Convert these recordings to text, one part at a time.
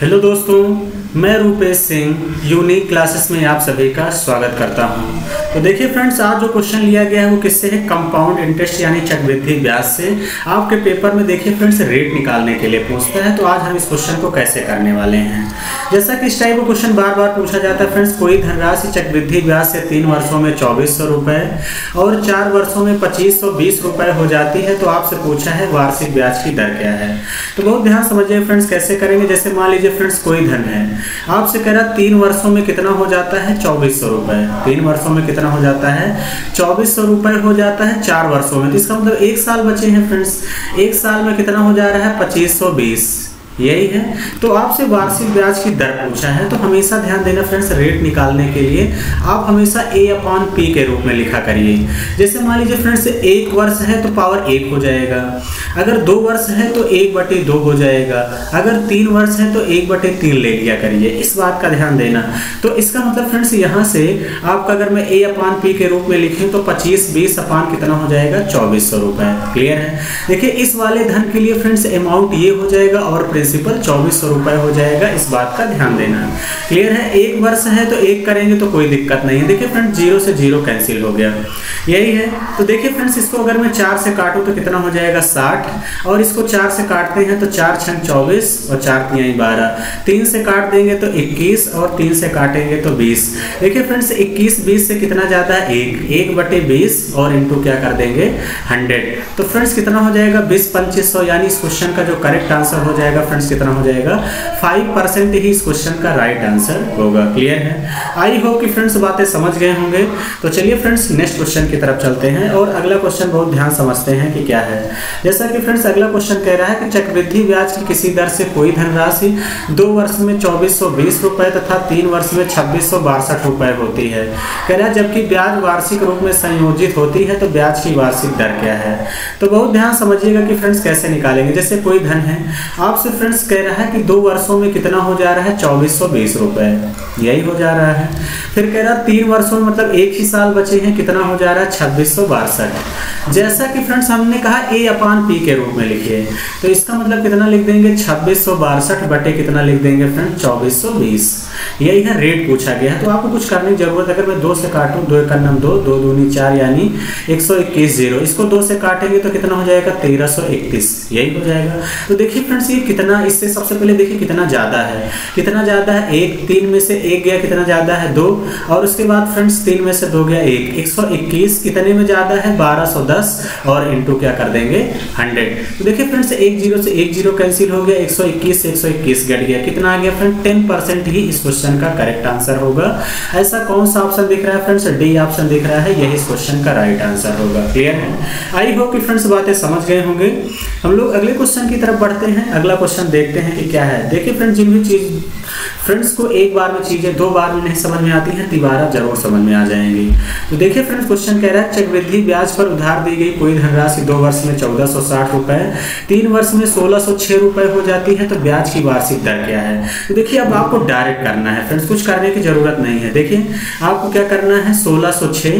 Hello दोस्तों, मैं Rupesh Singh unique classes में आप सभी का स्वागत करता हूं। तो देखिए फ्रेंड्स, आज जो क्वेश्चन लिया गया है वो किससे है? कंपाउंड इंटरेस्ट यानी चक्रवृद्धि ब्याज से। आपके पेपर में देखिए फ्रेंड्स रेट निकालने के लिए पूछता है, तो आज हम इस क्वेश्चन को कैसे करने वाले हैं। जैसा कि इस टाइप का क्वेश्चन बार बार पूछा जाता है फ्रेंड्स, कोई धनराशि चक्रवृद्धि ब्याज से 3 वर्षों में 2400 रुपये और 4 वर्षों में 2520 रुपये हो जाती है, तो आपसे पूछा है वार्षिक ब्याज की दर क्या है। तो बहुत ध्यान समझिए फ्रेंड्स कैसे करेंगे। जैसे मान लीजिए फ्रेंड्स कोई धन है, आपसे कह रहा 3 वर्षों में कितना हो जाता है? 2400 रुपये। 3 वर्षों में कितना हो जाता है? 2400 रुपये हो जाता है 4 वर्षों में। तो इसका मतलब 1 साल बचे हैं फ्रेंड्स, 1 साल में कितना हो जा रहा है? 2520, यही है। तो आपसे वार्षिक ब्याज की दर पूछा है, तो हमेशा ध्यान देना फ्रेंड्स, रेट निकालने के लिए आप हमेशा A/P के रूप में लिखा करिए। जैसे मान लीजिए फ्रेंड्स 1 वर्ष है तो पावर 1 हो जाएगा, अगर 2 वर्ष है तो 1/2 हो जाएगा, अगर 3 वर्ष है तो 1/3 ले लिया करिए। इस बात का ध्यान देना। तो इसका मतलब फ्रेंड्स यहाँ से आपका अगर मैं A/P के रूप में लिखूँ तो 2520 अपान कितना हो जाएगा? 2400 रुपये। क्लियर है? देखिए इस वाले धन के लिए फ्रेंड्स अमाउंट ये हो जाएगा और पर 2400 रुपये हो जाएगा। इस बात का ध्यान देना। क्लियर है? 1 वर्ष है तो 1 करेंगे तो कोई दिक्कत नहीं है। देखिए फ्रेंड्स 0 से 0 कैंसिल हो गया, यही है। तो देखिए फ्रेंड्स इसको अगर मैं 4 से काटूं तो कितना हो जाएगा? 60। और इसको 4 से काटते हैं तो 4 × 24 और 4×3 12। 3 से काट देंगे तो 21 और 3 से काटेंगे तो 20। देखिए फ्रेंड्स 21 20 से कितना जाता है? 1 1/20 और इंटू क्या कर देंगे? 100। तो फ्रेंड्स कितना हो जाएगा? 20 2500। यानी इस क्वेश्चन का जो करेक्ट आंसर हो जाएगा फ्रेंड्स कितना हो जाएगा? 5% ही इस क्वेश्चन का राइट आंसर होगा। क्लियर है? आई होप कि फ्रेंड्स बातें समझ गए होंगे। तो चलिए फ्रेंड्स नेक्स्ट क्वेश्चन की तरफ चलते हैं और अगला क्वेश्चन बहुत ध्यान समझते हैं कि क्या है। जैसा कि फ्रेंड्स अगला क्वेश्चन कह रहा है कि चक्रवृद्धि ब्याज की किसी दर से कोई धनराशि 2 वर्ष में 2420 रुपये तथा 3 वर्ष में 2662 रुपये होती है। कह रहा है जबकि ब्याज वार्षिक रूप में संयोजित होती है, तो ब्याज की वार्षिक दर क्या है? तो बहुत ध्यान समझिएगा कि फ्रेंड्स कैसे निकालेंगे। जैसे कोई धन है, आपसे फ्रेंड्स कह रहा है कि 2 वर्षों में कितना हो जा रहा है? 2420 रुपये, यही हो जा रहा है। फिर कह रहा 3 वर्षों में, मतलब 1 ही साल बचे हैं, कितना हो जा रहा है? 2662। जैसा कि फ्रेंड्स हमने कहा A/P के रूप में लिखिए, तो इसका मतलब कितना लिख देंगे? 2662 बटे कितना लिख देंगे फ्रेंड्स? 2420, यही है। रेट पूछा गया है तो आपको कुछ करने की जरूरत। अगर मैं 2 से काटूँ, 2 1 2, 2 2 4 यानी 121 0। इसको 2 से काटेंगे तो कितना हो जाएगा? 1331, यही हो जाएगा। तो देखिए फ्रेंड्स कितना, इससे सबसे पहले देखिए कितना ज्यादा है, कितना ज्यादा है? 1 3 में से 1 गया, कितना ज्यादा है? 2। और उसके बाद फ्रेंड्स 3 में से 2 गया 1, 121 कितने में ज्यादा है? 1210 और इनटू क्या कर देंगे? 100। तो देखिए फ्रेंड्स 1 0 से 1 0 कैंसिल हो गया, 121 घट गया, कितना आ गया फ्रेंड? 10% ही इस क्वेश्चन का करेक्ट आंसर होगा। ऐसा कौन सा ऑप्शन दिख रहा है फ्रेंड्स? डी ऑप्शन दिख रहा है, यही इस क्वेश्चन का राइट आंसर होगा। क्लियर है? आई होप कि फ्रेंड्स बातें समझ गए होंगे। हम लोग अगले क्वेश्चन की तरफ बढ़ते हैं। अगला क्वेश्चन देखते हैं कि क्या है। देखिए फ्रेंड्स जिन भी चीज फ्रेंड्स को एक बार में चीजें 2 बार में नहीं समझ में आती हैं, दोबारा जरूर समझ में आ जाएंगी। तो देखिए फ्रेंड्स क्वेश्चन कह रहा है चक्रवृद्धि ब्याज पर उधार दी गई कोई धनराशि 2 वर्ष में 1460 रुपये, 3 वर्ष में 1606 रुपये हो जाती है, तो ब्याज की वार्षिक दर क्या है? तो देखिए अब आपको डायरेक्ट करना है फ्रेंड्स, कुछ करने की जरूरत नहीं है। देखिए आपको क्या करना है? 1606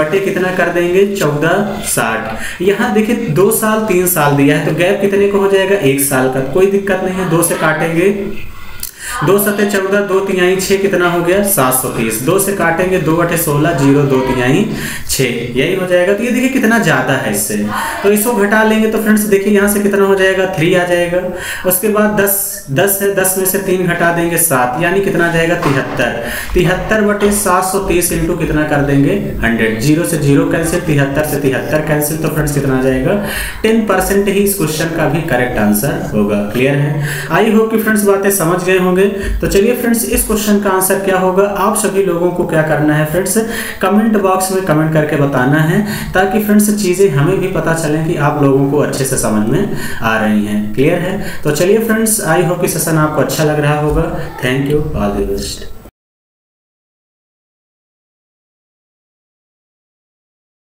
बटे कितना कर देंगे? 1460। यहाँ देखिए 2 साल 3 साल दिया है, तो गैप कितने को हो जाएगा? 1 साल का। कोई दिक्कत नहीं है, 2 से काटेंगे 2 7 14, 2 3 6 कितना हो गया? 730। 2 से काटेंगे 2 बटे 16 0, 2 3 6 यही हो जाएगा। तो ये देखिए कितना ज्यादा है, इससे तो इसको घटा लेंगे तो फ्रेंड्स देखिए यहाँ से कितना हो जाएगा? 3 आ जाएगा। उसके बाद 10 है, 10 में से 3 घटा देंगे 7, यानी कितना जाएगा? 73 बटे 730 इंटू कितना कर देंगे? 100। 0 से 0 कैंसिल, 73 से 73 कैंसिल, तो फ्रेंड्स कितना जाएगा? 10% ही इस क्वेश्चन का भी करेक्ट आंसर होगा। क्लियर है? आई होप कि फ्रेंड्स बातें समझ गए होंगे। तो चलिए फ्रेंड्स इस क्वेश्चन का आंसर क्या होगा? आप सभी लोगों को क्या करना है फ्रेंड्स? कमेंट बॉक्स में कमेंट करके बताना है, ताकि फ्रेंड्स चीजें हमें भी पता चले कि आप लोगों को अच्छे से समझ में आ रही हैं। क्लियर है? तो चलिए फ्रेंड्स आई होप कि सेशन आपको अच्छा लग रहा होगा। Thank you, all the best.